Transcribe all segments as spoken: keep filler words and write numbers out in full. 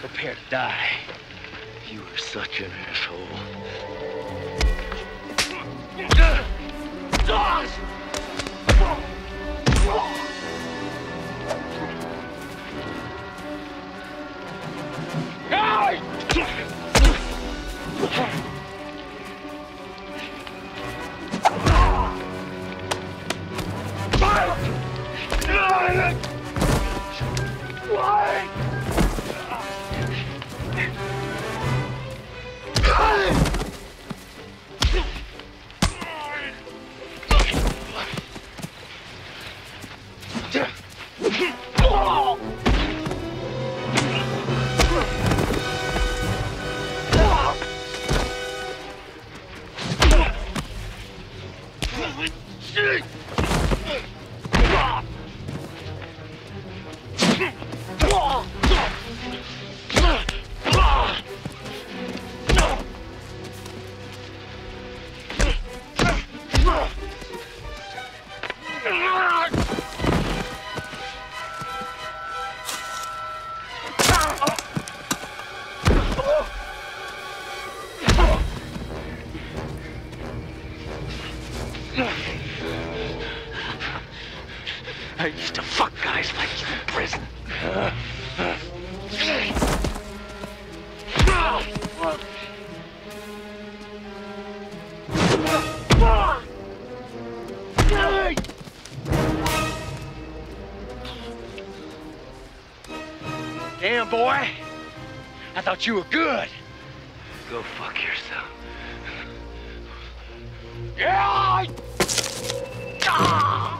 Prepare to die. You are such an asshole. Dodge! I used to fuck guys like you in prison. Uh, uh. Damn, boy. I thought you were good. Go fuck yourself. Yeah! Ah!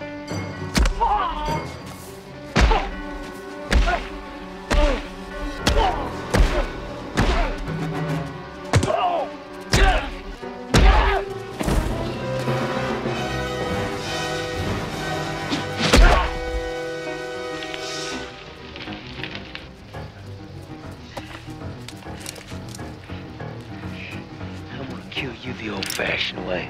I'm gonna kill you the old-fashioned way.